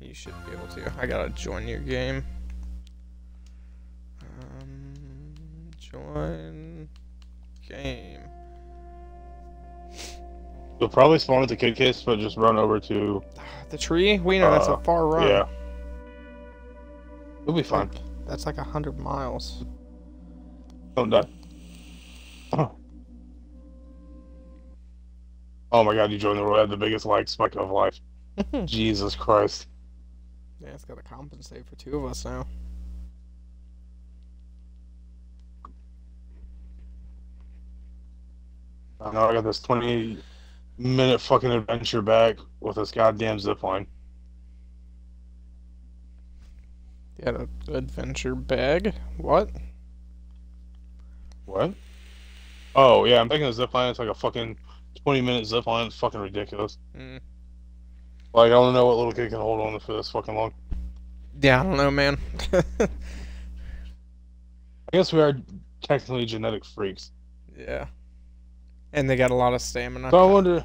You should be able to. I gotta join your game. Join game. We'll probably spawn with the kid case, but just run over to the tree. We know that's a far run. Yeah, we'll be fine. That's like 100 miles. Don't die. Oh. Oh my god, you joined the world. I had the biggest like spike of life. Jesus Christ. Yeah, it's gotta compensate for two of us now. I know I got this 20-minute fucking adventure back with this goddamn zipline. You had an adventure bag? What? What? Oh, yeah, I'm thinking the zipline. It's like a fucking 20-minute zipline. It's fucking ridiculous. Mm. Like, I don't know what little kid can hold on to for this fucking long. Yeah, I don't know, man. I guess we are technically genetic freaks. Yeah. And they got a lot of stamina. So I wonder,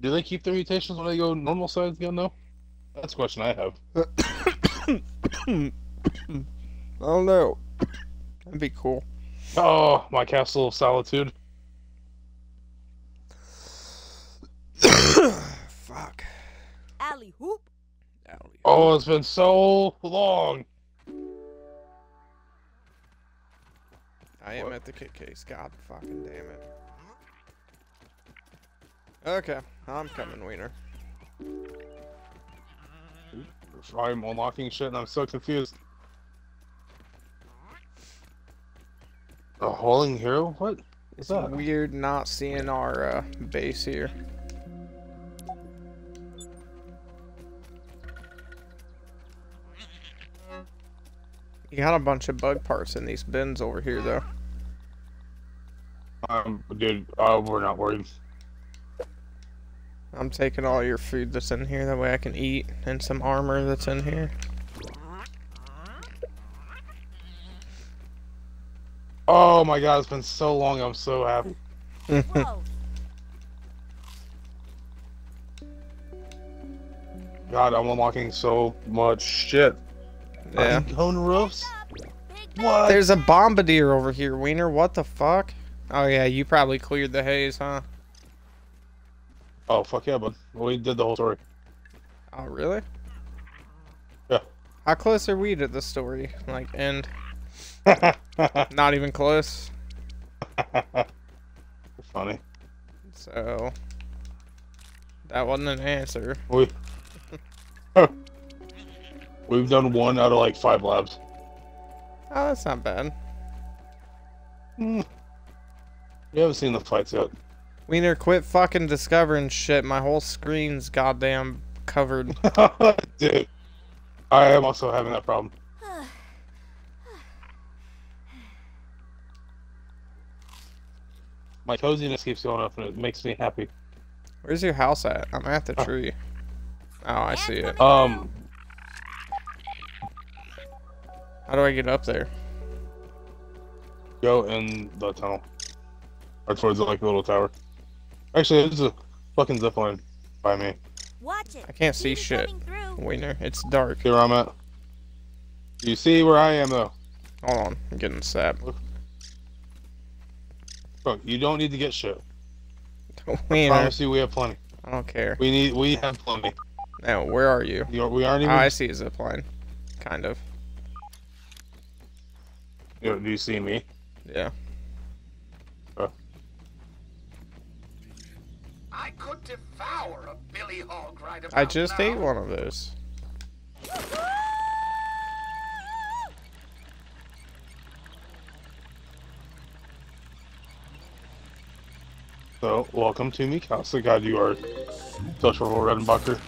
do they keep their mutations when they go normal size gun though? That's a question I have. I don't know. That'd be cool. Oh, my castle of solitude. Fuck. Alley hoop. Oh, it's been so long. I am at the kit case. God fucking damn it. Okay, I'm coming, Wiener. I'm unlocking shit and I'm so confused. A hauling hero? What? It's weird not seeing our base here. You got a bunch of bug parts in these bins over here, though. Dude, we're not worried. I'm taking all your food that's in here, that way I can eat, and some armor that's in here. Oh my god, it's been so long, I'm so happy. God, I'm unlocking so much shit. Yeah. Cone roofs? What? There's a bombardier over here, Wiener, what the fuck? Oh yeah, you probably cleared the haze, huh? Oh, fuck yeah, bud. We did the whole story. Oh, really? Yeah. How close are we to the story? Like, end? Not even close? Funny. So, that wasn't an answer. We've done 1 out of, like, 5 labs. Oh, that's not bad. Mm. We haven't seen the fights yet. Wiener, quit fucking discovering shit. My whole screen's goddamn covered. Dude, I am also having that problem. My coziness keeps going up and it makes me happy. Where's your house at? I'm at the tree. Oh, I see it. How do I get up there? Go in the tunnel. Or towards, like, the little tower. Actually, there's a fucking zipline by me. Watch it. I can't see shit, Wiener. It's dark. See where I'm at? You see where I am, though? Hold on. I'm getting sapped. Look, you don't need to get shit. Wiener. I promise you we have plenty. I don't care. We have plenty. Now, where are you? We aren't even... Oh, I see a zipline. Kind of. Yo, do you see me? Yeah. I could devour a Billy Hog right about now. I just ate one of those. So, welcome to Mikasa. God, you are such a little Redenbacher.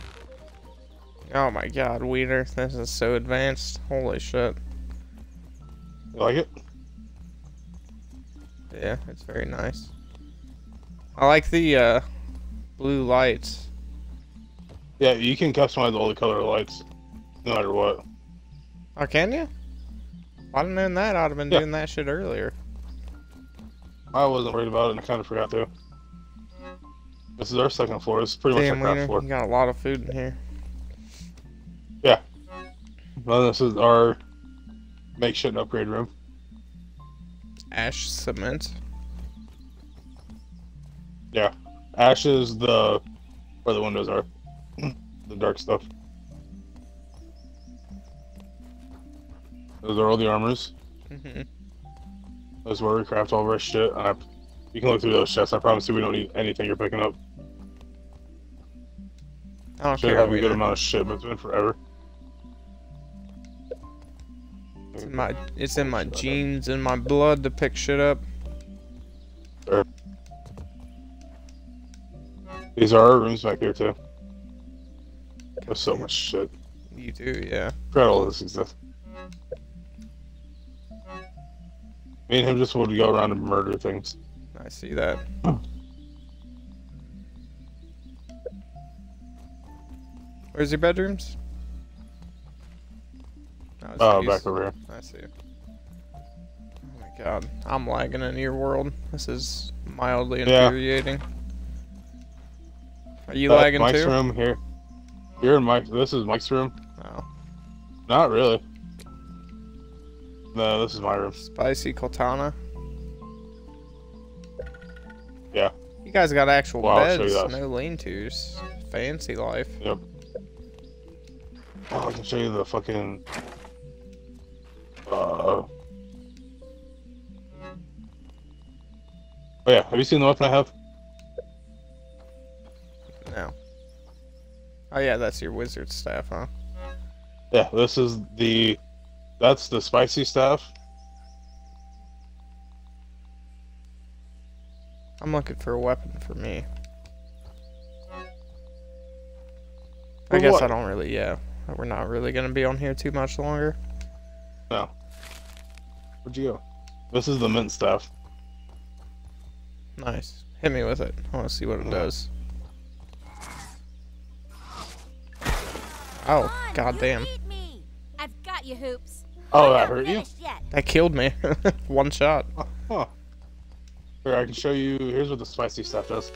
Oh my god, Wiener, this is so advanced. Holy shit. You like it? Yeah, it's very nice. I like the, blue lights. Yeah, you can customize all the color lights, no matter what. Oh, can you? I didn't know that. I'd have been doing that shit earlier. I wasn't worried about it, and I kind of forgot to. This is our second floor. This is pretty much our ground floor. You got a lot of food in here. Yeah. Well, this is our makeshift upgrade room. Ash cement. Yeah. Ash is the where the windows are. The dark stuff. Those are all the armors. Mm-hmm. That's where we craft all of our shit. You can look through those chests. I promise you we don't need anything you're picking up. I don't care. Should have a good amount of shit, but it's been forever. It's in my genes and my blood to pick shit up. Sure. These are our rooms back here too. There's so much shit. You do, yeah. Forgot all this exists. Me and him just would go around and murder things. I see that. Where's your bedrooms? Oh, back over here. I see. Oh my god, I'm lagging in your world. This is mildly infuriating. Are you lagging Mike's too? Mike's room here. You're in Mike's. This is Mike's room. No. Not really. No, this is my room. Spicy Cortana. Yeah. You guys got actual beds, no lean-tos. Fancy life. Yep. Oh, I can show you the fucking. Oh yeah, have you seen the weapon I have? No. Oh yeah, that's your wizard staff, huh? Yeah, this is the... That's the spicy staff. I'm looking for a weapon for me. I guess what? I don't really, We're not really going to be on here too much longer. No. Where'd you go? This is the mint staff. Nice. Hit me with it. I want to see what it does. Oh, goddamn. I've got you, Hoops. Oh, that hurt you? That killed me. One shot. Huh. Here, I can show you. Here's what the spicy stuff does.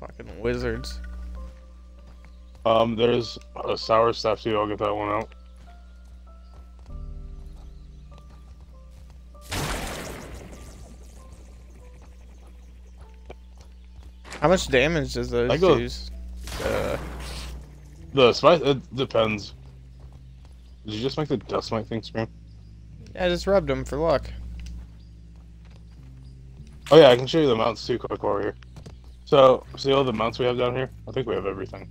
Fucking wizards. There's a sour stuff too. I'll get that one out. How much damage does those use? The spice, it depends. Did you just make the dust mite thing scream? Yeah, I just rubbed them for luck. Oh yeah, I can show you the mounts too quick while we're here. So, see all the mounts we have down here? I think we have everything.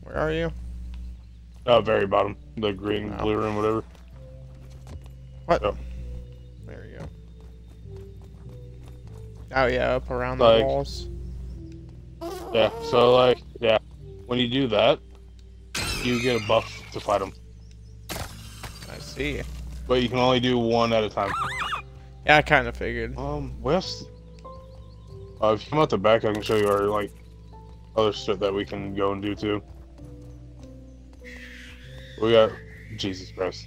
Where are you? Oh, very bottom. The green, blue room, whatever. What? So. There you go. Oh yeah, up around the walls. Yeah, so like, yeah. When you do that, you get a buff to fight them. I see. But you can only do one at a time. Yeah, I kind of figured. West. If you come out the back, I can show you our like other stuff that we can go and do too. We got Jesus Christ.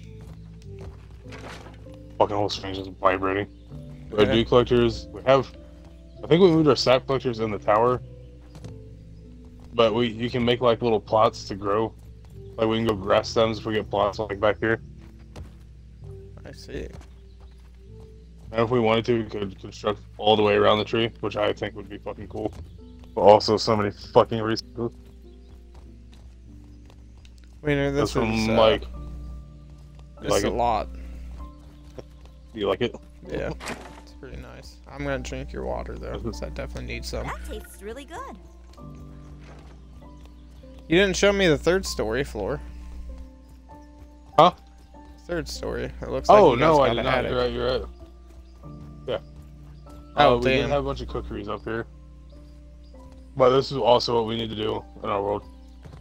Fucking whole screen just vibrating. Our dew collectors. We have. I think we moved our sap collectors in the tower, but you can make like little plots to grow. Like we can go grass stems if we get plots like back here. I see. And if we wanted to, we could construct all the way around the tree, which I think would be fucking cool. But also so many fucking resources. Wait, no, this one's like. It's a lot. Do you like it? Yeah. Pretty nice. I'm gonna drink your water though, because I definitely need some. That tastes really good. You didn't show me the third story floor. Huh? Third story. It looks like. Oh no, I did not. You're right. You're right. Yeah. Oh, we didn't have a bunch of cookeries up here. But this is also what we need to do in our world.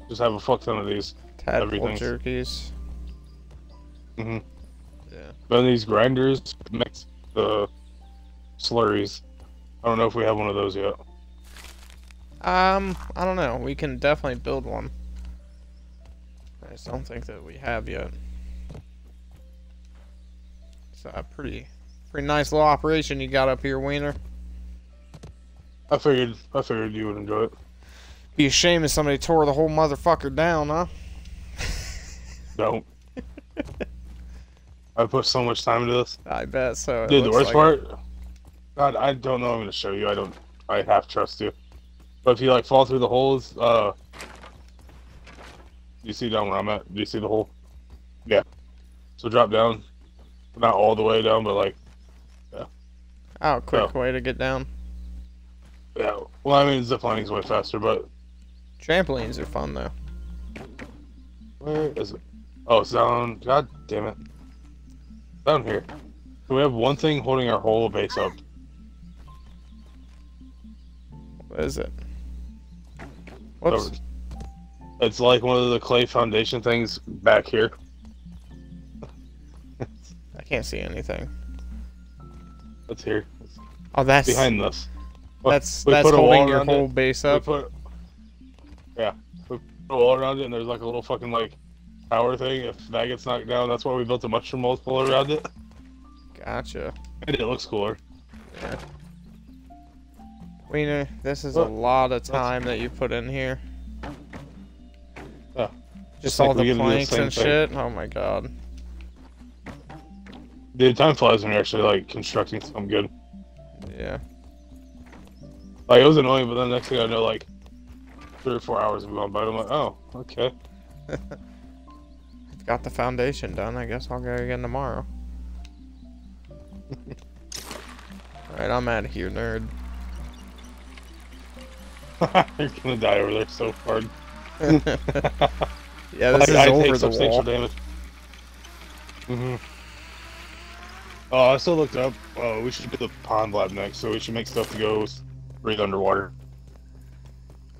Just have a fuck ton of these. Tadpole jerkies. Mhm. Yeah. But these grinders mix the. Slurries. I don't know if we have one of those yet. I don't know. We can definitely build one. I just don't think that we have yet. It's a pretty nice little operation you got up here, Wiener. I figured you would enjoy it. Be a shame if somebody tore the whole motherfucker down, huh? Don't. I put so much time into this. I bet so. Dude, the worst part? God, I don't know. I'm gonna show you. I half trust you. But if you like fall through the holes, you see down where I'm at? Do you see the hole? Yeah. So drop down. Not all the way down, but like, yeah. Oh, quick way to get down. Yeah. Well, I mean, ziplining's way faster, but trampolines are fun though. Where is it? Oh, it's down. God damn it. Down here. So we have one thing holding our whole base up. What is it? Whoops. It's like one of the clay foundation things back here. I can't see anything. That's here. Oh, that's behind us. That's holding your whole base up. We put a wall around it, and there's like a little fucking like tower thing. If that gets knocked down, that's why we built a mushroom wall around it. Gotcha. And it looks cooler. Yeah. Wiener, this is a lot of time that you put in here. Yeah. Just all the planks and shit. Oh my god. Dude, time flies when you're actually like constructing something good. Yeah. Like it was annoying, but then the next thing I know, like 3 or 4 hours have gone by. I'm like, oh, okay. I've got the foundation done. I guess I'll go again tomorrow. All right, I'm out of here, nerd. You're gonna die over there so hard. Yeah, this is over the wall. Damage. Mm-hmm. Oh, I still looked up. We should do the pond lab next, so we should make stuff to go breathe underwater.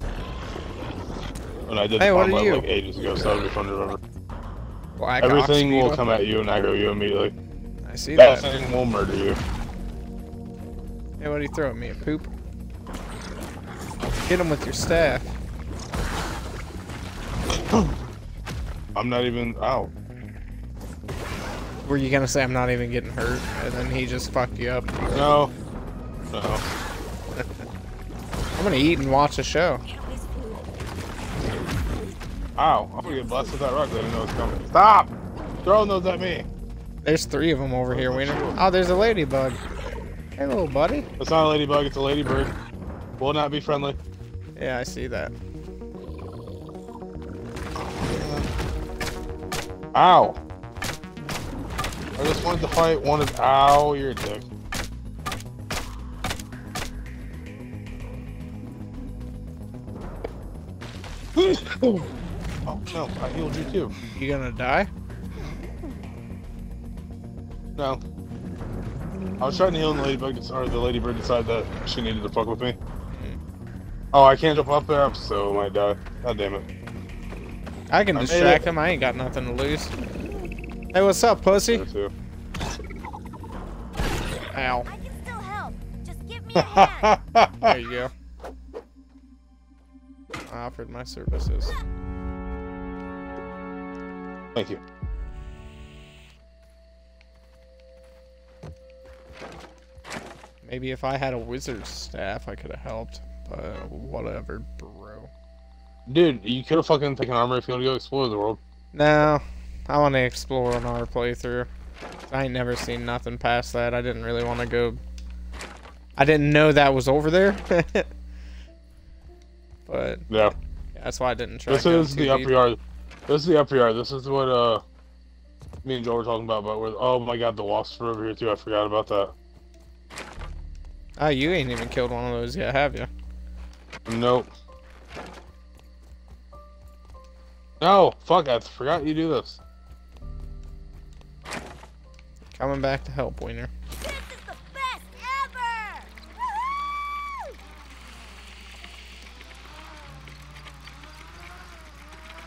And I did the pond lab like ages ago, so that would be fun to remember. Black Everything will come at you and aggro you immediately. I see that. That thing will murder you. Hey, what are you throwing me? A poop? Hit him with your staff. I'm not even out. Were you gonna say I'm not even getting hurt, and then he just fucked you up? No. I'm gonna eat and watch a show. Ow! I'm gonna get blasted with that rock. I didn't know it's coming. Stop! Throwing those at me. There's 3 of them over here, Wiener. Oh, there's a ladybug. Hey, little buddy. It's not a ladybug. It's a ladybird. Will not be friendly. Yeah, I see that. Ow! I just wanted to fight one of. Ow, you're a dick. Oh no, I healed you too. You gonna die? No. I was trying to heal the ladybug, or the ladybird decided that she needed to fuck with me. Oh, I can't jump up there, so I might die. God damn it. I can distract him. I ain't got nothing to lose. Hey, what's up, pussy? Ow. I can still help. Just give me a hand. There you go. I offered my services. Thank you. Maybe if I had a wizard's staff, I could have helped. But whatever, bro. Dude, you could have fucking taken armor if you want to go explore the world. No, I want to explore on our playthrough. I ain't never seen nothing past that. I didn't really want to go. I didn't know that was over there. But yeah, that's why I didn't try. This is the upper yard. This is the upper yard. This is what me and Joel were talking about. But oh my god, the wasps are over here too. I forgot about that. Oh, you ain't even killed one of those yet, have you? Nope. No, fuck, I forgot you do this. Coming back to help, Wiener. This is the best ever! Woohoo!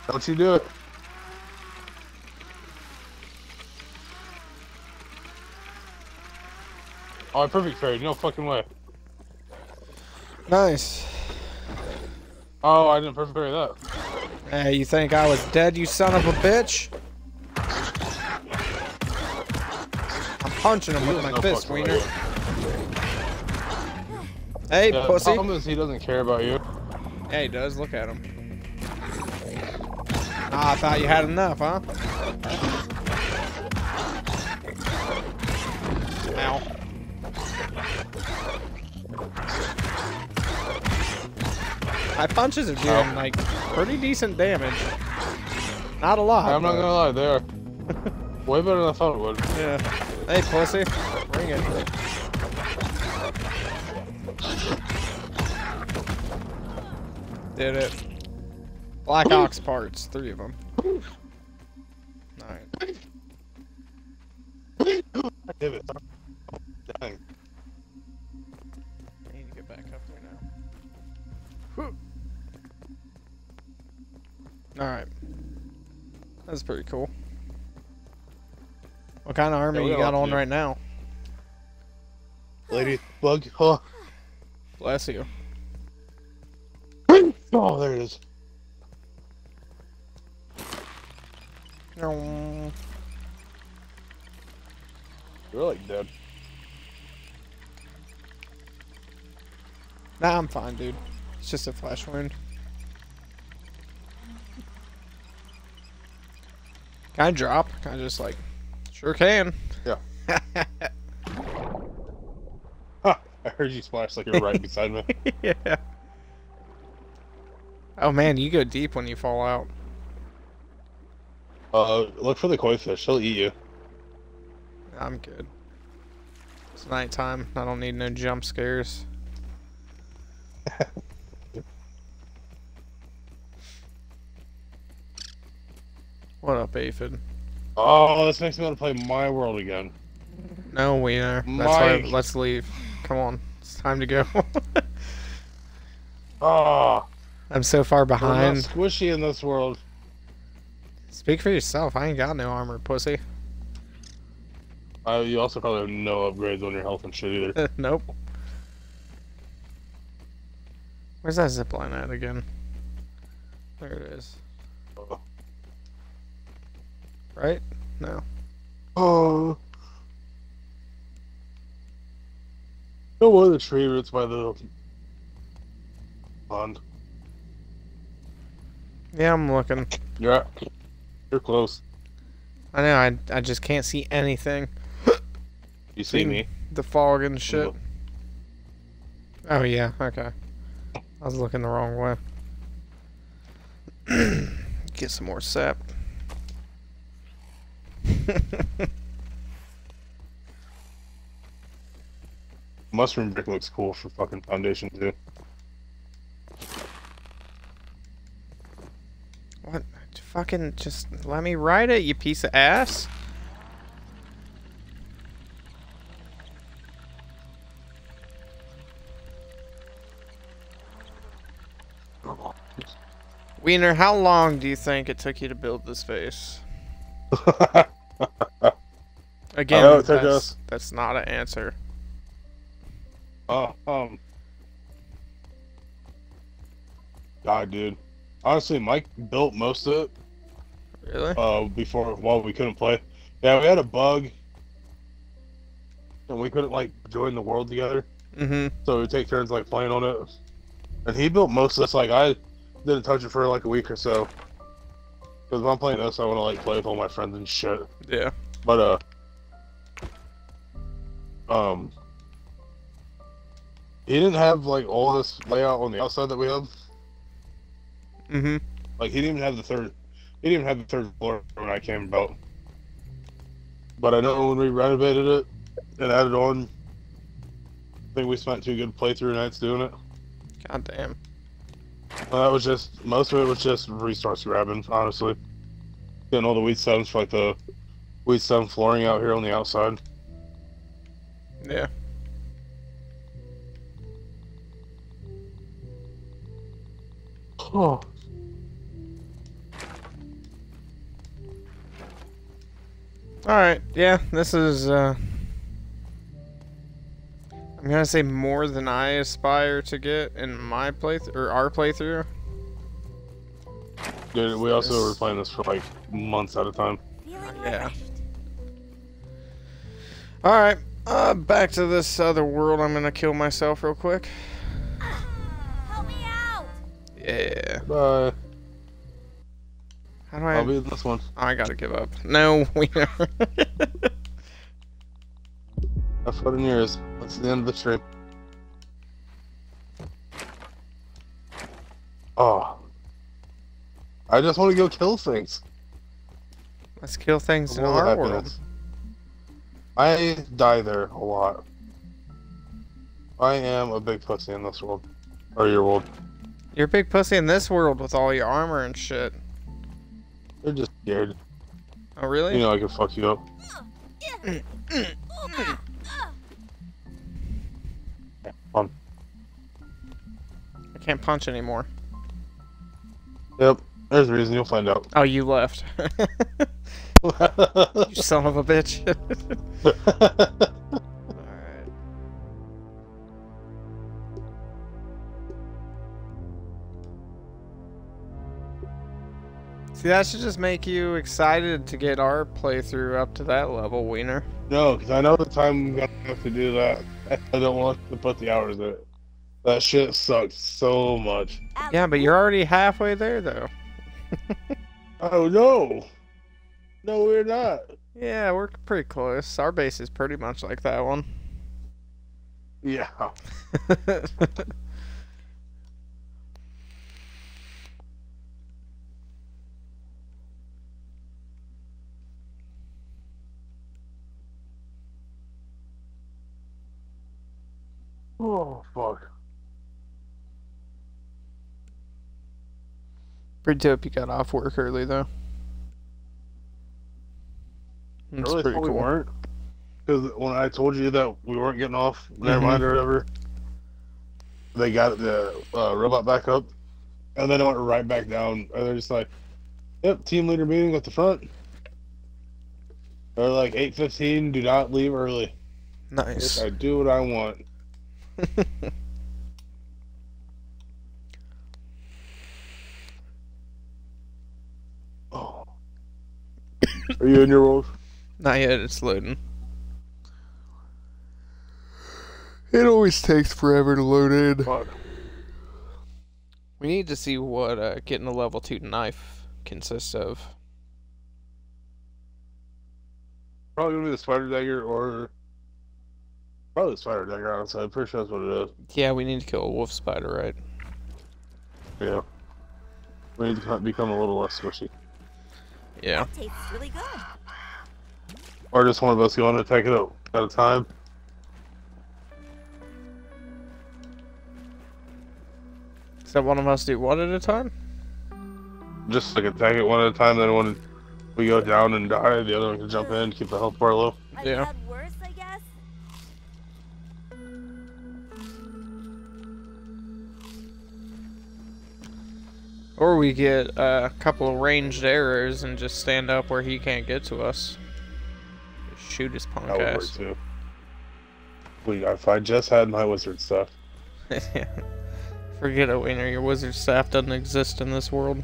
Don't you do it. Oh, perfect fairy, no fucking way. Nice. Oh, I didn't perfect fairy that. Hey, you think I was dead, you son of a bitch? I'm punching him with my fist, Wiener. Hey, yeah, pussy. The problem is he doesn't care about you. Yeah, he does. Look at him. Ah, I thought you had enough, huh? Ow. My punches are doing, like, pretty decent damage. Not a lot. I'm not gonna lie, they are way better than I thought it would. Yeah. Hey, pussy. Bring it. Did it. Black Ox parts. 3 of them. Alright. I did it. Dang. I need to get back up there now. Whew. All right, that's pretty cool. What kind of army you got on right now? Lady bug, huh? Bless you. Oh, there it is. You're like dead. Nah, I'm fine, dude. It's just a flesh wound. Can I drop? Can I just like... Sure can. Yeah. Huh, I heard you splash like you're right beside me. Yeah. Oh man, you go deep when you fall out. Look for the koi fish. They'll eat you. I'm good. It's nighttime. I don't need no jump scares. What up, Aphid? Oh, this makes me want to play My World again. No, we are. That's let's leave. Come on. It's time to go. Oh, I'm so far behind. I'm squishy in this world. Speak for yourself. I ain't got no armor, pussy. You also probably have no upgrades on your health and shit either. Nope. Where's that zipline at again? There it is. Oh. Right? No. Oh. No one of the tree roots by the pond. Yeah, I'm looking. You're close. I know. I just can't see anything. You see me? The fog and shit. Look. Oh yeah. Okay. I was looking the wrong way. Get some more sap. Mushroom brick looks cool for fucking foundation too. What? Fucking just let me ride it, you piece of ass. Wiener, how long do you think it took you to build this face? Again, I know it took us. That's not an answer. God, dude. Honestly, Mike built most of it. Really? While we couldn't play. Yeah, we had a bug. And we couldn't, like, join the world together. Mm-hmm. So we take turns, like, playing on it. And he built most of this. Like, I didn't touch it for, like, a week or so. Because when I'm playing this, I want to, like, play with all my friends and shit. Yeah. But, he didn't have, like, all this layout on the outside that we have. Mm-hmm. Like, he didn't even have the 3rd floor when I came about. But I know when we renovated it and added on, I think we spent 2 good playthrough nights doing it. God damn. That was just, most of it was just resource grabbing, honestly. Getting all the weed stems for, like, the weed stem flooring out here on the outside. Yeah. Oh. Alright, yeah, this is, I'm gonna say more than I aspire to get in my playthrough, or our playthrough. Dude, we also were playing this for, like, months at a time. Yeah. Alright, back to this other world. I'm gonna kill myself real quick. Yeah. Bye. How do I'll be in this one. I gotta give up. No, we never. That's what in yours. That's the end of the stream. Oh. I just want to go kill things. Let's kill things in our world. I die there a lot. I am a big pussy in this world. Or your world. You're a big pussy in this world with all your armor and shit. They're just scared. Oh, really? You know I can fuck you up. I can't punch anymore. Yep. There's a reason, you'll find out. Oh, you left. You son of a bitch. Alright. See, that should just make you excited to get our playthrough up to that level, Wiener. No, because I know the time I'm going to have to do that. I don't want to put the hours in it. That shit sucks so much. Yeah, but you're already halfway there, though. Oh, no. No, we're not. Yeah, we're pretty close. Our base is pretty much like that one. Yeah. Oh, fuck. Pretty dope you got off work early, though. That's really pretty cool. We weren't, because when I told you that we weren't getting off, never mind or whatever, they got the robot back up, and then it went right back down. And they're just like, "Yep, team leader meeting at the front." They're like 8:15. Do not leave early. Nice. I do what I want. Oh. Are you in your world? Not yet, it's loading. It always takes forever to load in. Fuck. We need to see what getting a level 2 knife consists of. Probably going to be the spider dagger or... Probably the spider dagger, honestly. I'm pretty sure that's what it is. Yeah, we need to kill a wolf spider, right? Yeah. We need to become a little less squishy. Yeah. That tastes really good. Or just one of us going to take it out at a time. So one of us do one at a time? Just like attack it one at a time, then when we go down and die, the other one can jump in, keep the health bar low. Yeah. Or we get a couple of ranged arrows and just stand up where he can't get to us. Shoot his punk ass. That would work too. If I just had my wizard stuff. Yeah. Forget it, Wiener. Your wizard staff doesn't exist in this world.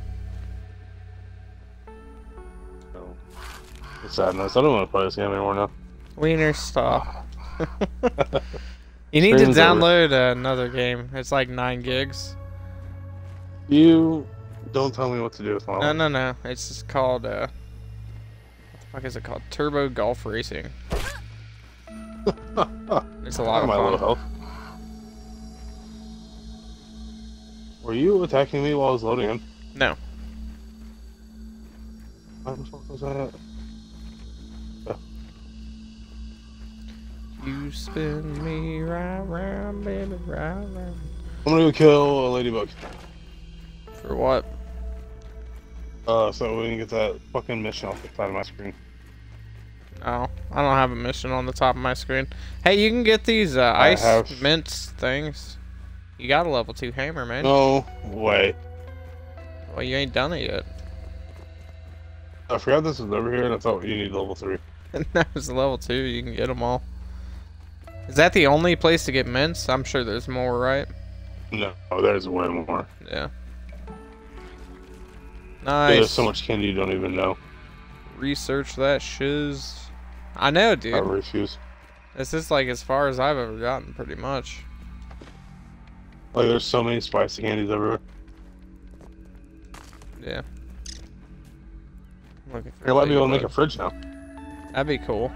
No. It's sadness. I don't want to play this game anymore now. Wiener, stop. You need to download another game. It's like 9 gigs. You don't tell me what to do with my life. No, no, no. It's just called... What is it called? Turbo Golf Racing. It's a lot of fun. Health. Were you attacking me while I was loading in? No. What the fuck was that? Oh. You spin me right round, baby, right round. I'm gonna go kill a ladybug. For what? So we can get that fucking mission off the side of my screen. Oh, I don't have a mission on the top of my screen. Hey, you can get these ice mints things. You got a level 2 hammer, man. No way. Well, you ain't done it yet. I forgot this was over here and I thought you need level 3. No, it's level 2. You can get them all. Is that the only place to get mints? I'm sure there's more, right? No, there's way more. Yeah. Nice. There's so much candy you don't even know. Research that shiz. I know, dude. I refuse. This is like as far as I've ever gotten, pretty much. Like, there's so many spicy candies everywhere. Yeah. You're letting me go make a fridge now. That'd be cool.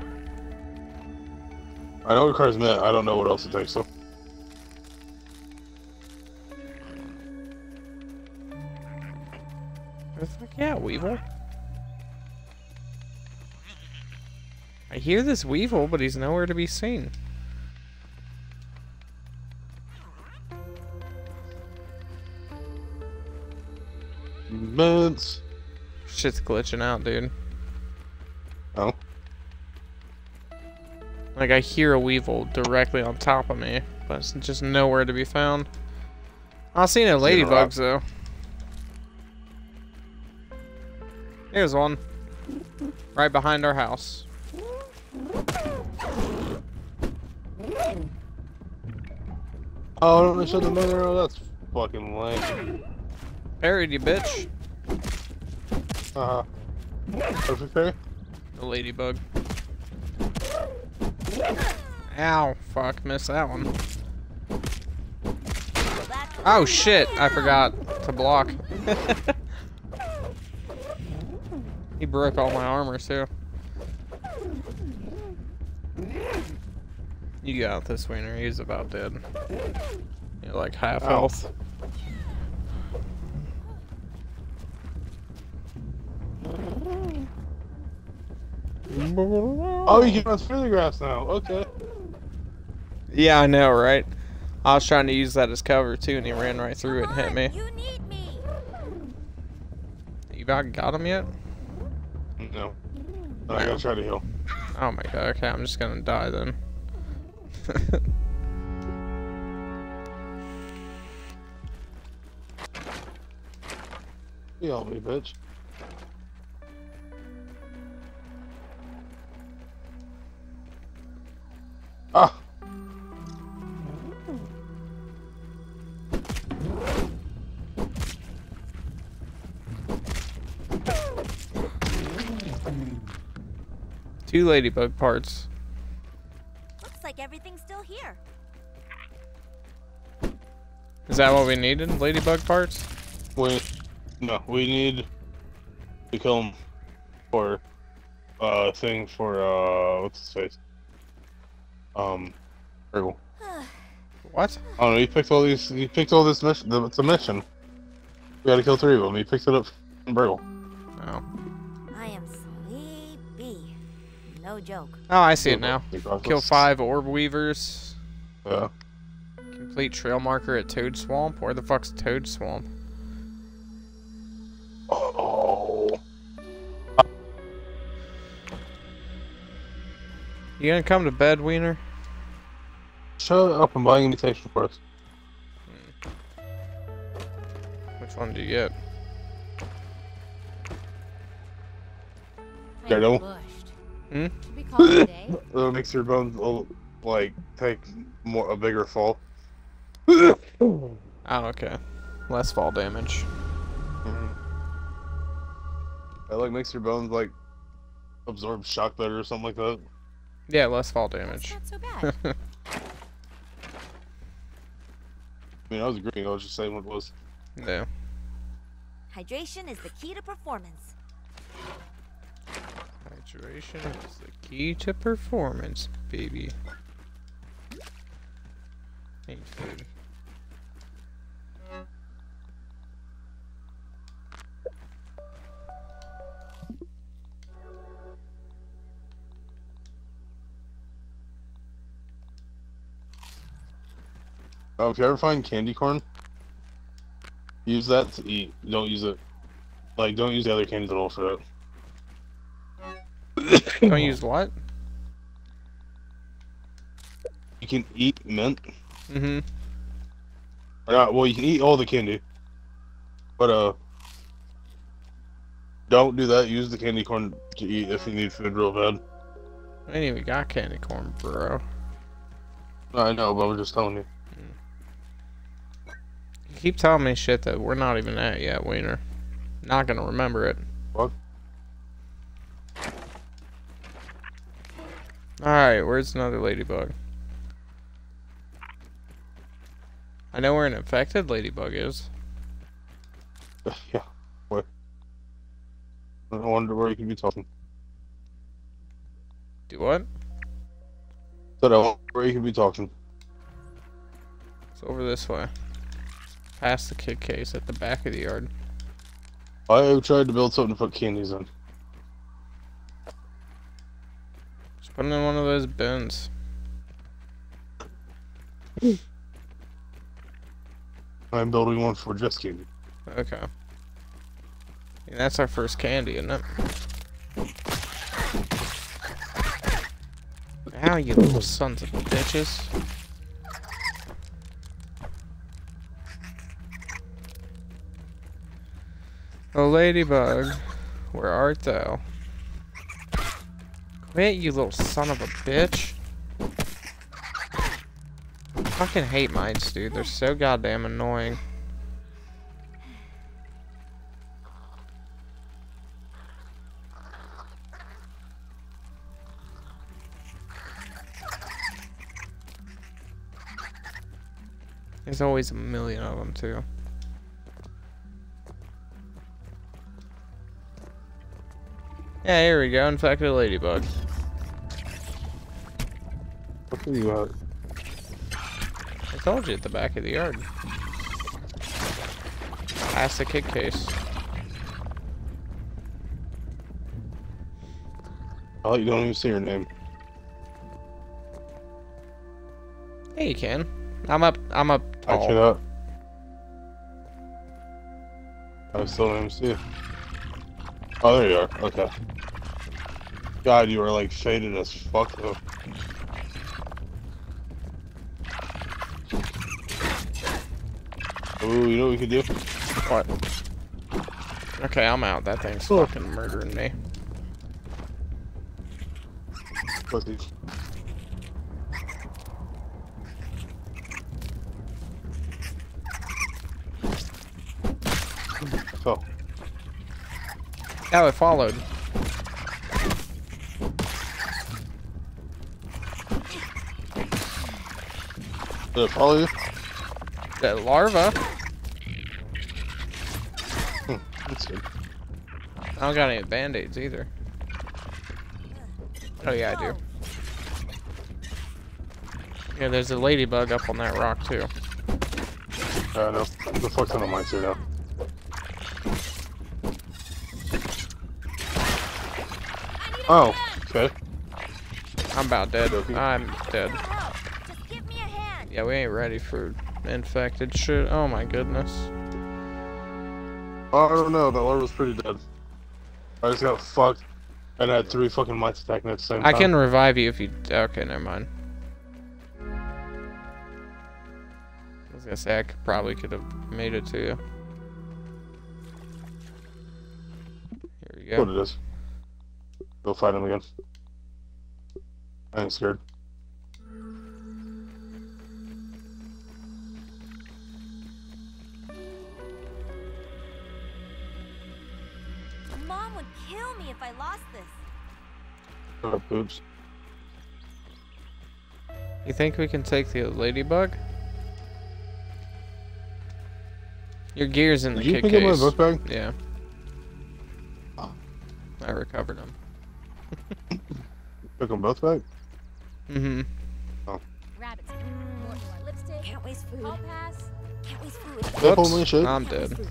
I know it requires net. I don't know what else it takes, though. Fuck yeah, Weevil. I hear this Weevil, but he's nowhere to be seen. Months. Shit's glitching out, dude. Oh. Like, I hear a Weevil directly on top of me, but it's just nowhere to be found. I see no ladybugs, though. Here's one. Right behind our house. Oh, don't shut the mother out. That's fucking lame. Parried, you bitch. Uh-huh. Perfect parry? The ladybug. Ow, fuck, missed that one. Oh shit, I forgot to block. He broke all my armor too. You got this wiener, he's about dead. You're like half health. Oh, you can run through the grass now. Okay. Yeah, I know, right? I was trying to use that as cover too, and he ran right through it and hit me. You need me. You about got him yet? No. But I gotta try to heal. Oh my god. Okay, I'm just gonna die then. You help me, bitch. Ah! Two ladybug parts. Looks like everything's still here. Is that what we needed? Ladybug parts? Wait, no, we need to kill him for thing for what's his face? Urgle. What? Oh no, he picked all these. He picked all this mission. It's a mission. We gotta kill three of them. He picked it up from Urgle. Oh. I am sleepy. No joke. Oh, I see it now. Kill 5 orb weavers. Yeah. Complete trail marker at Toad Swamp. Where the fuck's Toad Swamp? Oh. You gonna come to bed, wiener? Shut up, I'm buying invitation for us. Which one do you get? Daredevil. Hmm? It makes your bones, like, take a bigger fall. Oh, okay. Less fall damage. Mm-hmm. It, like, makes your bones, like, absorb shock better or something like that. Yeah, less fall damage. That's not so bad. I mean, I was agreeing. I was just saying what it was. Yeah. Hydration is the key to performance. Hydration is the key to performance, baby. Need food. If you ever find candy corn, use that to eat. Don't use it. Like, don't use the other candies at all for that. Don't use what? You can eat mint. Mm-hmm. Well, you can eat all the candy. But, don't do that. Use the candy corn to eat if you need food real bad. I ain't even got candy corn, bro. I know, but I'm just telling you. Keep telling me shit that we're not even at yet, wiener. Not gonna remember it. What? Alright, where's another ladybug? I know where an infected ladybug is. Yeah, what? I wonder where you could be talking. Do what? So I wonder where you could be talking. It's over this way. Past the kid case at the back of the yard. I tried to build something to put candies in. Just put them in one of those bins. I'm building one for just candy. Okay. And that's our first candy, isn't it? Ow, you little sons of bitches. Oh, ladybug, where art thou? Quit, you little son of a bitch. I fucking hate mites, dude. They're so goddamn annoying. There's always a million of them, too. Yeah, here we go. Infected ladybug. What are you at? I told you at the back of the yard. Past the kid case. Oh, you don't even see your name. Yeah, you can. I'm up. Tall. I cannot. I still don't even see you. Oh, there you are. Okay. God, you are like shaded as fuck though. Ooh, you know what we could do? What? Okay, I'm out. That thing's fucking murdering me. Pussy. Oh. Oh, it followed. Did it follow you? That larva. That's good. I don't got any band-aids either. Oh yeah, I do. Yeah, there's a ladybug up on that rock too. No, the fuck's on the mics here now. Oh, okay. I'm about dead. I'm dead. Just give me a hand. Yeah, we ain't ready for infected shit. Oh my goodness. Oh, I don't know. That one was pretty dead. I just got fucked and had 3 fucking mites attacking at the same time. I can revive you if you. Okay, never mind. I was gonna say I probably could have made it to you. Here we go. What it is. Go fight him again. I ain't scared. Mom would kill me if I lost this. Oh, oops. You think we can take the ladybug? Your gear's in the kid case. Did you pick up my book bag? Yeah. Oh. I recovered them. Took them both back? Mm-hmm. Oh. Rabbits. Lipstick. Can't waste food. I'll pass. Can't waste food. Yep, holy shit. I'm dead.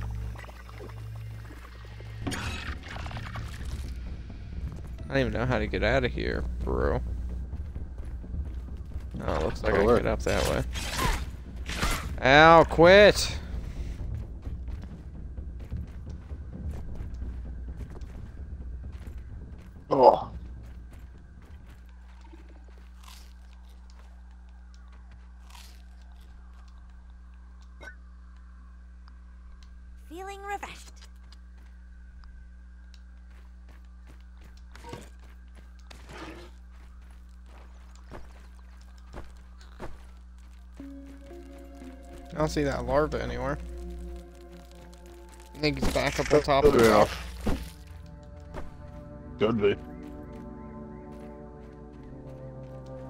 I don't even know how to get out of here, bro. Oh, it looks like I can get up that way. Ow, quit! Oh. Feeling refreshed. I don't see that larva anywhere. I think he's back up the top of the rock. Could be.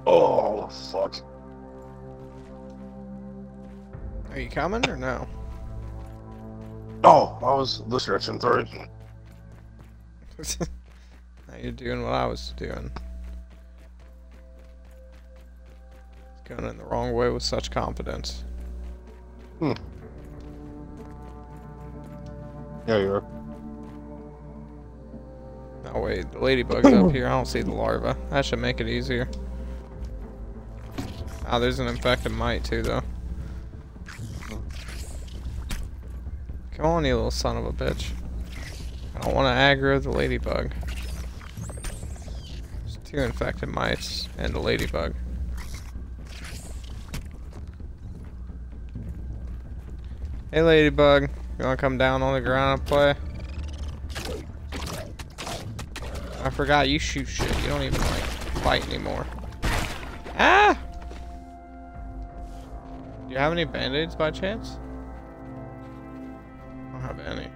Oh, fuck. Are you coming or no? Oh, I was this direction, sorry. Now you're doing what I was doing. It's going in the wrong way with such confidence. Hmm. There you are. Oh wait, the ladybug's up here. I don't see the larva. That should make it easier. Ah, there's an infected mite too, though. Come on, you little son of a bitch. I don't want to aggro the ladybug. There's two infected mites and a ladybug. Hey, ladybug. You wanna come down on the ground and play? I forgot you shoot shit. You don't even like fight anymore. Ah! Do you have any band-aids by chance? I don't have any.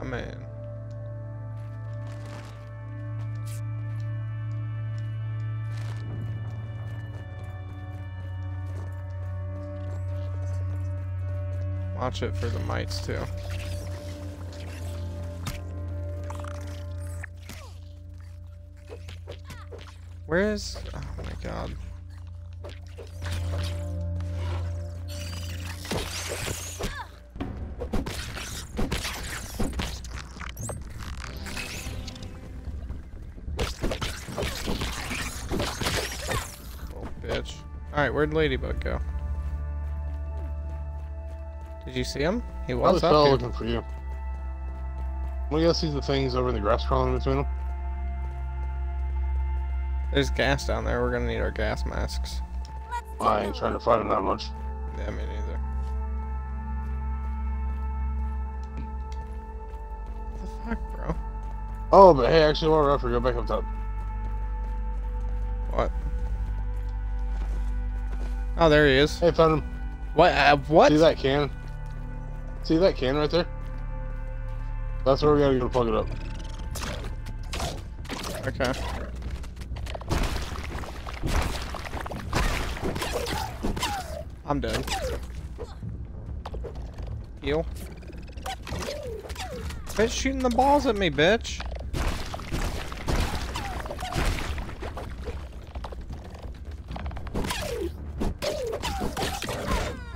My man. Watch it for the mites too. Where is... oh my god. Oh, bitch. Alright, where'd Ladybug go? Did you see him? He was up here. Looking for you. Well, you guys see the things over in the grass crawling between them? There's gas down there. We're gonna need our gas masks. I ain't trying to fight him that much. Yeah, me neither. What the fuck, bro? Oh, but hey, actually, while we're up here, go back up top. What? Oh, there he is. Hey, found him. What? What? See that can? See that can right there? That's where we gotta go plug it up. Okay. I'm dead. Heal. Bitch shooting the balls at me, bitch.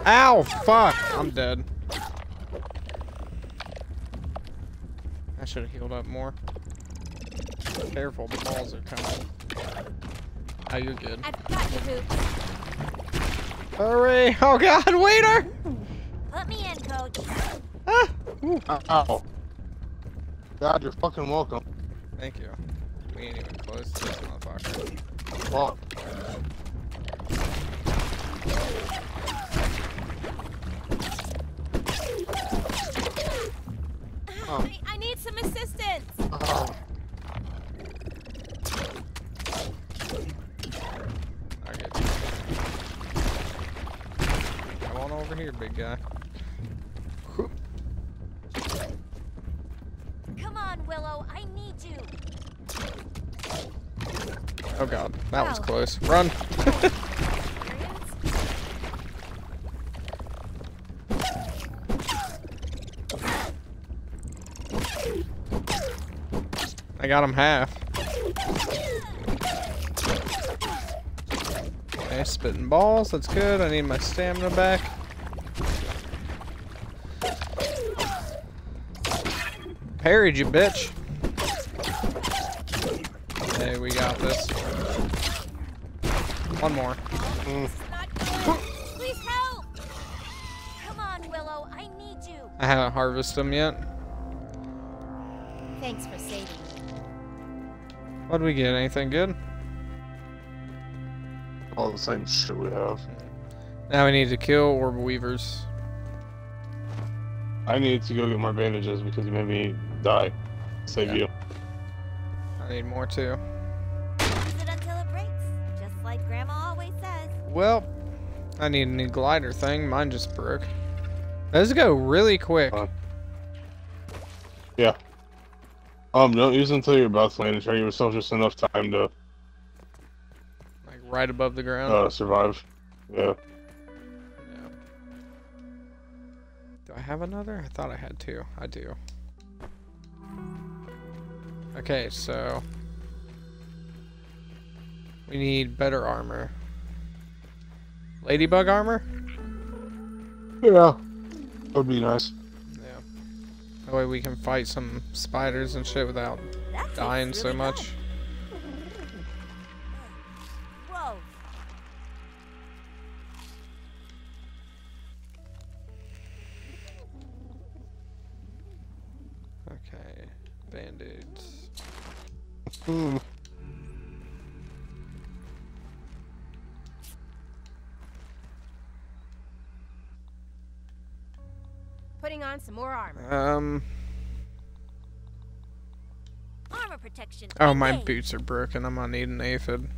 Ow, fuck. I'm dead. I should have healed up more. Careful, the balls are coming. Oh, you're good. I've got you, Hoop. Hurry! Oh god, waiter! Let me in, coach. Ah! Ow. God, you're fucking welcome. Thank you. We ain't even close to this motherfucker. Fuck. Oh. I need some assistance! Oh. Over here, big guy. Come on, Willow, I need you. Oh god, that was close. Run! I got him half. Okay, spitting balls, that's good. I need my stamina back. Parried you, bitch. Hey, we got this. One more. Please help! Come on, Willow, I need you. I haven't harvested them yet. Thanks for saving me. What'd we get? Anything good? All the same shit we have. Now we need to kill orb weavers. I need to go get more bandages because you made me die. Save you. I need more too. Use it until it breaks, just like Grandma always says. Well, I need a new glider thing. Mine just broke. Those go really quick. Yeah. Don't use it until you're about to land and try to give yourself just enough time to like right above the ground. Survive. Yeah. Do I have another? I thought I had two. I do. Okay, so we need better armor. Ladybug armor? Yeah. That would be nice. Yeah. That way we can fight some spiders and shit without dying so much. Whoa. Okay. Band-aids. Hmm. Putting on some more armor. Armor protection. Oh, my boots are broken. I'm gonna need an aphid.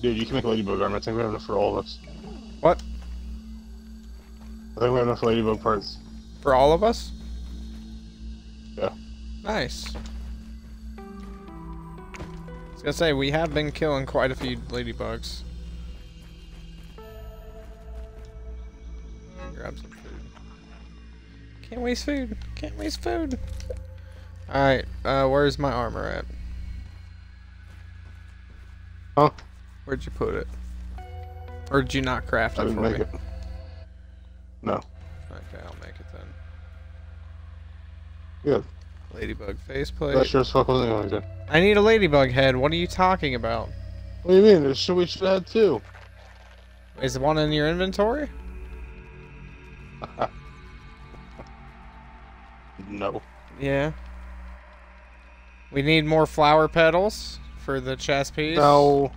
Dude, you can make ladybug armor. I think we have enough for all of us. What? I think we have enough ladybug parts. For all of us? Yeah. Nice. I was gonna say, we have been killing quite a few ladybugs. Grab some food. Can't waste food. Can't waste food. Alright, where's my armor at? Oh. Where'd you put it? Or did you not craft it for me? I didn't make it. No. Okay, I'll make it then. Good. Ladybug faceplate. That sure as fuck wasn't going to. I need a ladybug head. What are you talking about? What do you mean? We should have two. Is one in your inventory? No. Yeah. We need more flower petals for the chest piece. No.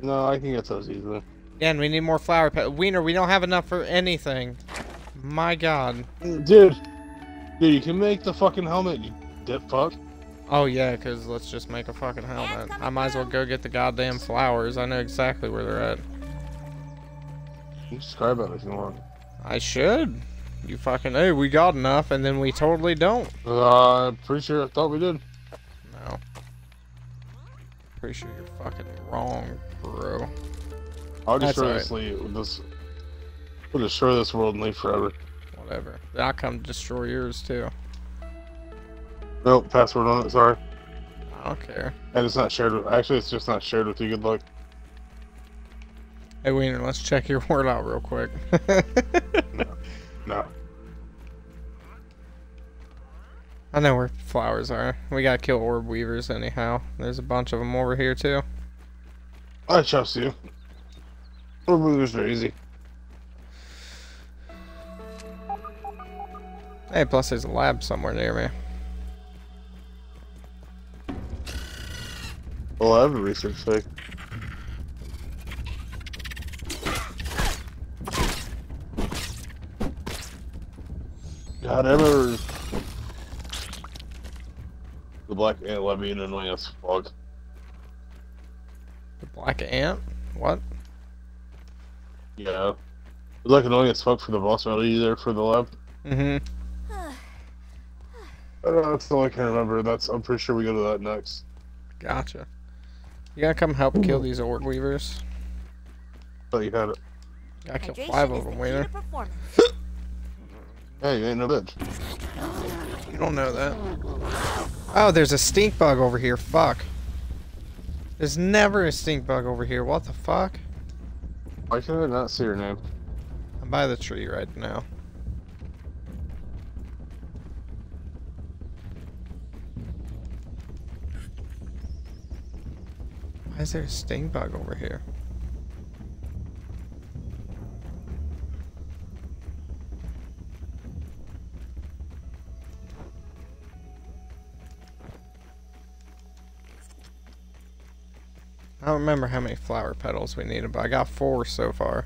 No, I can get those easily. Yeah, and we need more flower petals. Wiener, we don't have enough for anything. My god. Dude. Dude, you can make the fucking helmet, you dip fuck. Oh yeah, because let's just make a fucking helmet. I might as well go get the goddamn flowers. I know exactly where they're at. You can describe it if you want. I should. You fucking, hey, we got enough, and then we totally don't. I'm pretty sure I thought we did. No. Pretty sure you're fucking wrong, bro. I'll destroy this, we'll destroy this world and leave forever. Whatever. I'll come destroy yours, too. Nope, password on it, sorry. I don't care. And it's not shared with, actually, it's just not shared with you, good luck. Hey, Wiener, let's check your word out real quick. No. I know where flowers are. We gotta kill orb weavers anyhow. There's a bunch of them over here, too. I trust you. Orb weavers are easy. Hey, plus there's a lab somewhere near me. Well, I have a research thing. God, I remember the black ant left me in an annoying fog. The black ant? What? Yeah. It was like annoying as fuck for the boss rally there for the lab. Mm-hmm. I don't know, that's all I can remember. I'm pretty sure we go to that next. Gotcha. You gotta come help kill these orb weavers. Oh, you had it. Gotta kill 5 of them, Wiener. Hey, you ain't no bitch. You don't know that. Oh, there's a stink bug over here. Fuck. There's never a stink bug over here. What the fuck? Why can I not see your name? I'm by the tree right now. Why is there a stink bug over here? I don't remember how many flower petals we needed, but I got 4 so far.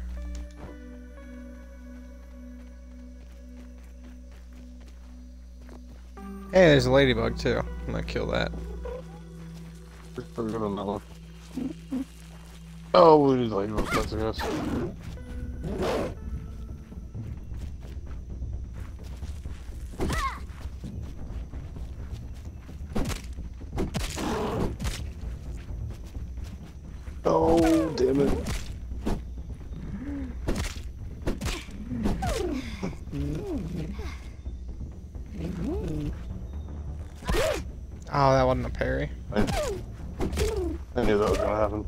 Hey, there's a ladybug too. I'm gonna kill that. Oh, we need ladybug pets, I guess. Oh, damn it. Oh, that wasn't a parry. I knew that was gonna happen.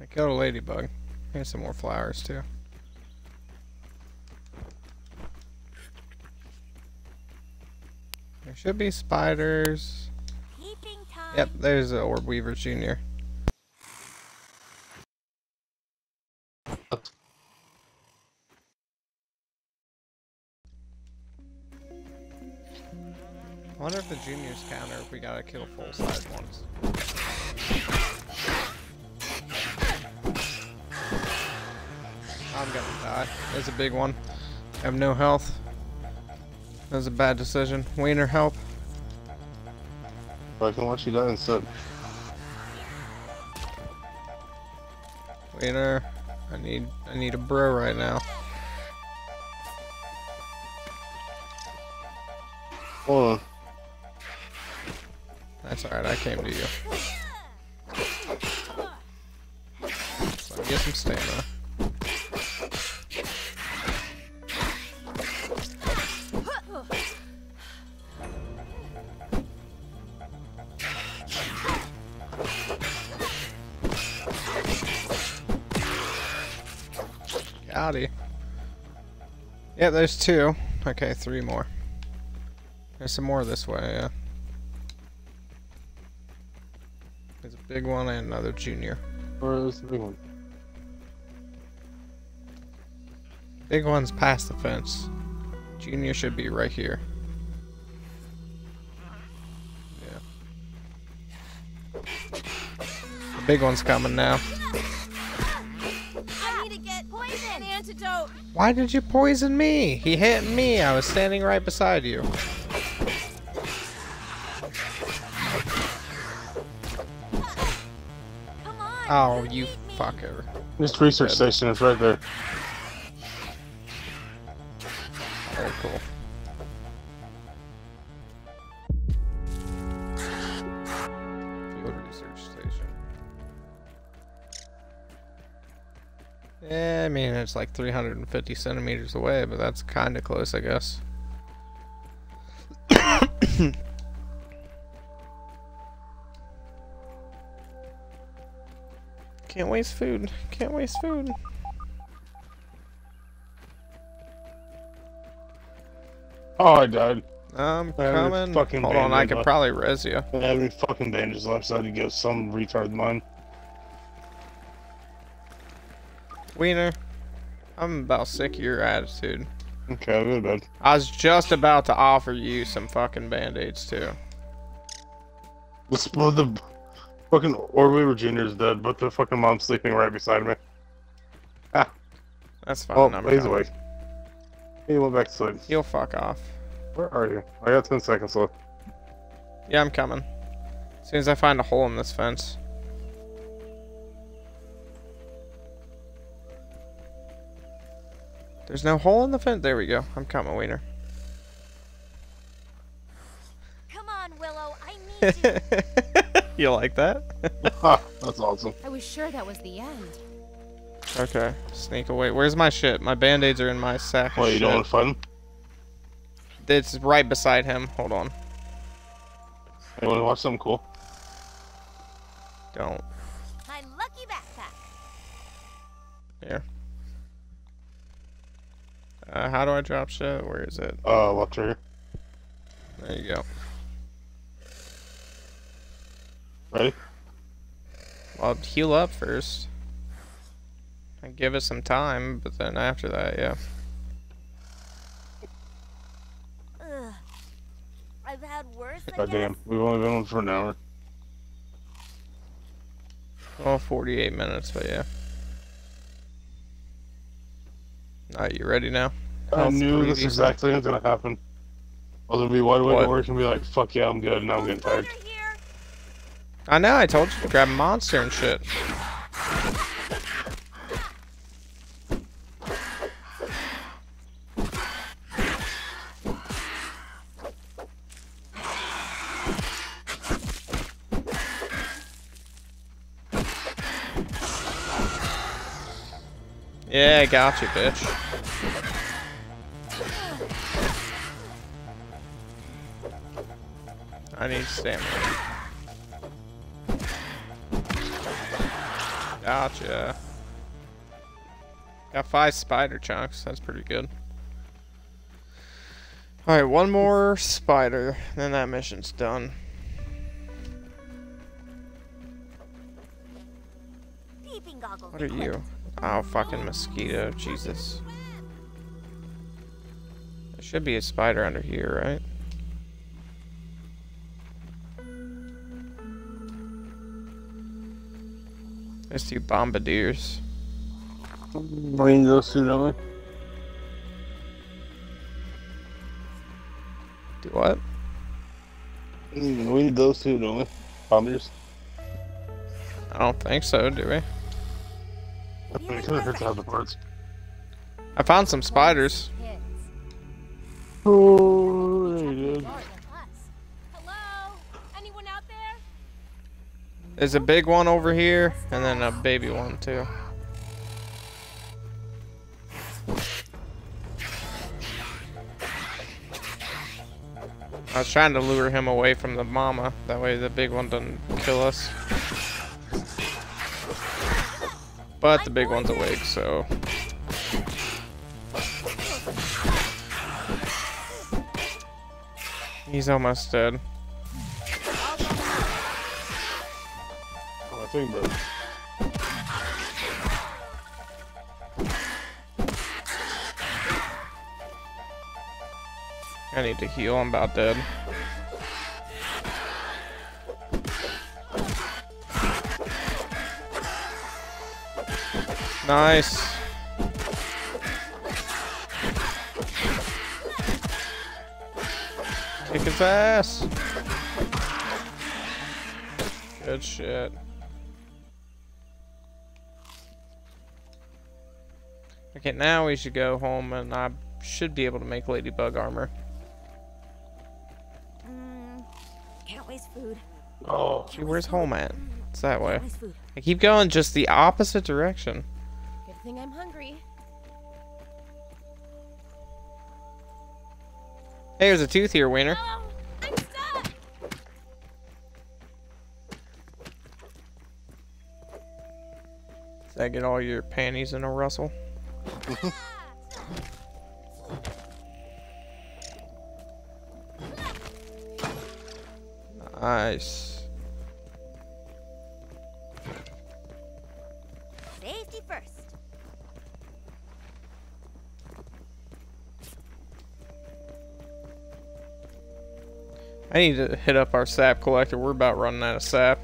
I killed a ladybug. And some more flowers too. There should be spiders. Yep, there's the Orb Weaver Jr. I wonder if the juniors counter if we gotta kill full size ones. I'm gonna die. That's a big one. I have no health. That was a bad decision. Wiener, help. But I can watch you die instead. Wiener, I need a bro right now. Hold on. That's alright, I came to you. So I get some stamina. Howdy. Yeah, there's two. Okay, three more. There's some more this way, yeah. There's a big one and another junior. Where's the big one? Big one's past the fence. Junior should be right here. Yeah. The big one's coming now. I need to get poison antidote. Why did you poison me? He hit me. I was standing right beside you. Oh, you fucker. This research station is right there. Very cool. Field research station. Yeah, I mean, it's like 350 centimeters away, but that's kind of close, I guess. Can't waste food. Can't waste food. Oh, I died. I'm coming. Hold on, I could probably res you. I don't have any fucking bandages left, so I had to go some retard mine. Wiener, I'm about sick of your attitude. Okay, I'll go to bed. I was just about to offer you some fucking band-aids, too. Let's blow the... Fucking Orb Weaver Jr. is dead, but the fucking mom's sleeping right beside me. Ah. That's fine. Oh, he's awake. He went back to sleep. He'll fuck off. Where are you? I got 10 seconds left. Yeah, I'm coming. As soon as I find a hole in this fence. There's no hole in the fence. There we go. I'm coming, Wiener. Come on, Willow. I need you. You like that? That's awesome. I was sure that was the end. Okay, sneak away. Where's my shit? My band-aids are in my sack. What, you don't want to fight him? It's right beside him. Hold on. You want to watch something cool? Don't. My lucky backpack. Here. How do I drop shit? Where is it? Left trigger. There you go. Ready? Well, I'll heal up first. I give it some time, but then after that, yeah. Ugh. I've had worse. God damn, we've only been on for an hour. Well, 48 minutes, but yeah. Alright, you ready now? I knew this exactly was gonna happen. I was gonna be wide awake at work and be like, fuck yeah, I'm good, and I'm getting tired. I know, I told you to grab a monster and shit. Yeah, gotcha, bitch. I need stamina. Gotcha. Got 5 spider chunks. That's pretty good. Alright, one more spider, then that mission's done. What are you? Oh, fucking mosquito. Jesus. There should be a spider under here, right? There's 2 bombardiers. Bring those two down. Do what? We need those two, don't we? Bombardiers. I don't think so, do we? I found some spiders. Oh, there you go. Hello? Anyone out there? There's a big one over here, and then a baby one too. I was trying to lure him away from the mama. That way the big one doesn't kill us. But the big one's awake, so... He's almost dead. Oh, I think that... I need to heal, I'm about dead. Nice. Kick his ass. Good shit. Okay, now we should go home and I should be able to make ladybug armor. Can't waste food. Oh, gee, where's home at? It's that way. I keep going just the opposite direction. I think I'm hungry. Hey, there's a tooth here, Wiener. No, I'm stuck. Did I get all your panties in a rustle? Nice. I need to hit up our sap collector. We're about running out of sap.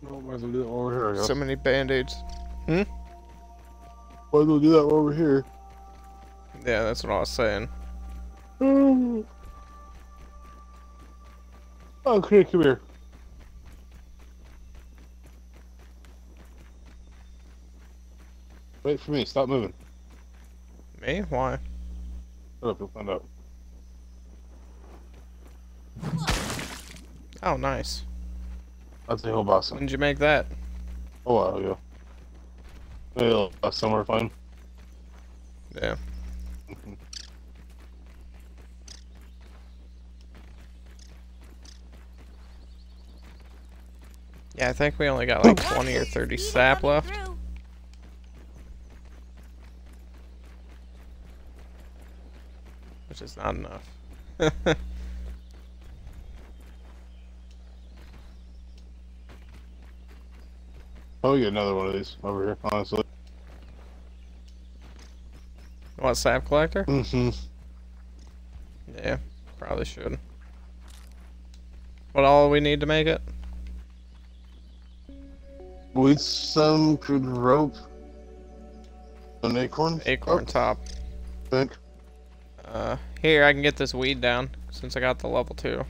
Why do that over here? So many band-aids. Hmm? Why do we do that over here? Yeah, that's what I was saying. Okay, come here. Wait for me. Stop moving. Me? Why? You'll find out. Oh, nice. That's the whole boss. When did you make that? A while ago. Maybe last summer, fine. Yeah. Yeah, I think we only got like 20 or 30 sap left. Which is not enough. Probably get another one of these over here, honestly. What, sap collector? Mm-hmm. Yeah, probably should. What all we need to make it? With some good rope. An acorn? Acorn top. I think. Here, I can get this weed down, since I got the level 2.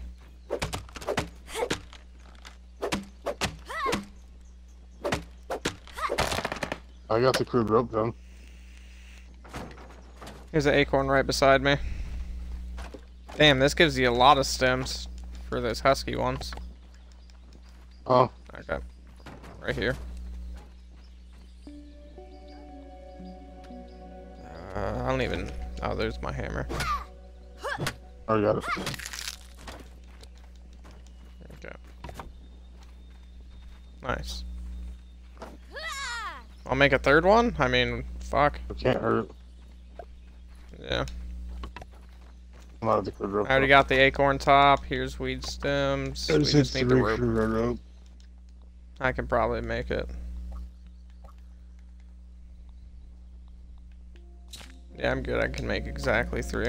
I got the crude rope down. Here's an acorn right beside me. Damn, this gives you a lot of stems for those husky ones. Oh. Okay. Right here. even. Oh, there's my hammer. I got it. There we go. Nice. I'll make a third one? I mean, fuck. It can't hurt. Yeah. I already got the acorn top. Here's weed stems. We just need the rope. I can probably make it. Yeah, I'm good. I can make exactly 3.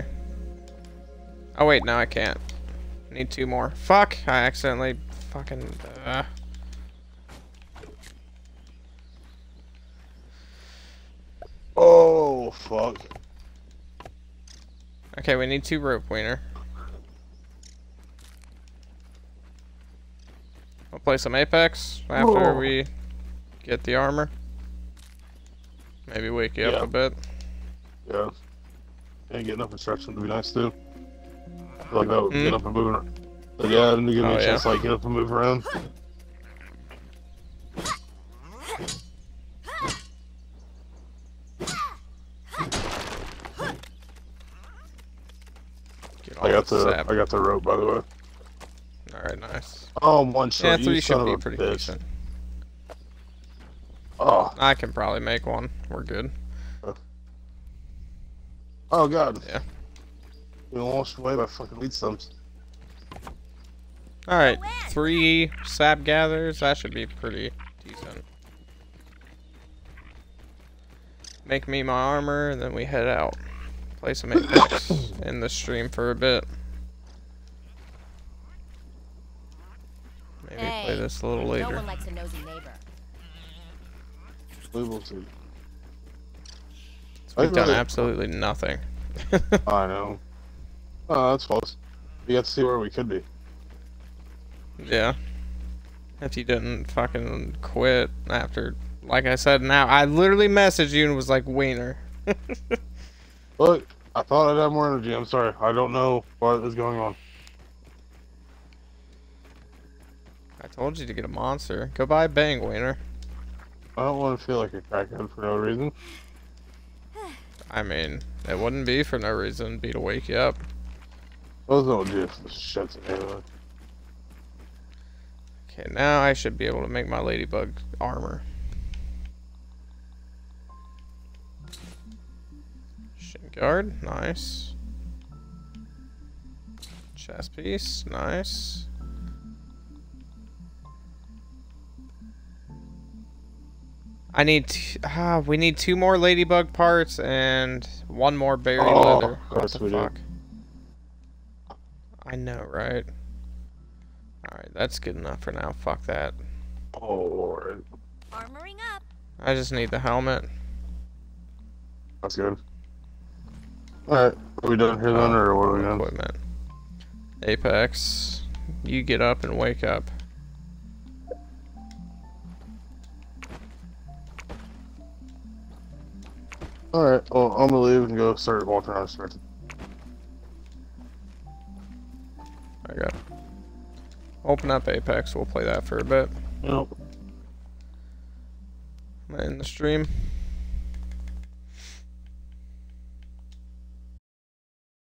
Oh wait, no, I can't. I need 2 more. Fuck! I accidentally fucking. Oh fuck. Okay, we need 2 rope, Wiener. I'll play some Apex after we get the armor. Maybe wake you up a bit. Yeah. And getting up and stretching would be nice too. Like that would get up and move around. Like, yeah, I didn't give me a chance to like, get up and move around. I got the rope, by the way. Alright, nice. Oh, one shot. Yeah, 3 should be pretty decent. Oh. I can probably make one. We're good. Oh, God. Yeah. We lost away by fucking weed stumps. Alright, 3 sap gathers. That should be pretty decent. Make me my armor, and then we head out. Play some Apex in the stream for a bit. Maybe play this a little later. No one likes a nosy neighbor. We will see. So we've done absolutely nothing. I know. Oh, that's false. We got to see where we could be. Yeah. If you didn't fucking quit after, like I said, now I literally messaged you and was like, Wiener. Look, I thought I'd have more energy. I'm sorry. I don't know what is going on. I told you to get a monster. Go buy a bang, Wiener. I don't want to feel like a crackhead for no reason. I mean, it wouldn't be for no reason. It'd be to wake you up. Those don't do shit to me, though. Okay, now I should be able to make my ladybug armor. Guard, nice. Chest piece, nice. I need we need 2 more ladybug parts and 1 more berry leather. What the fuck? I know, right? Alright, that's good enough for now. Fuck that. Oh Lord. Armoring up. I just need the helmet. That's good. Alright, are we done here then, or what are we done? Equipment. Apex, you get up and wake up. Alright, well, I'm gonna leave and go start walking around. I got it. Open up Apex, we'll play that for a bit. Nope. Am I in the stream?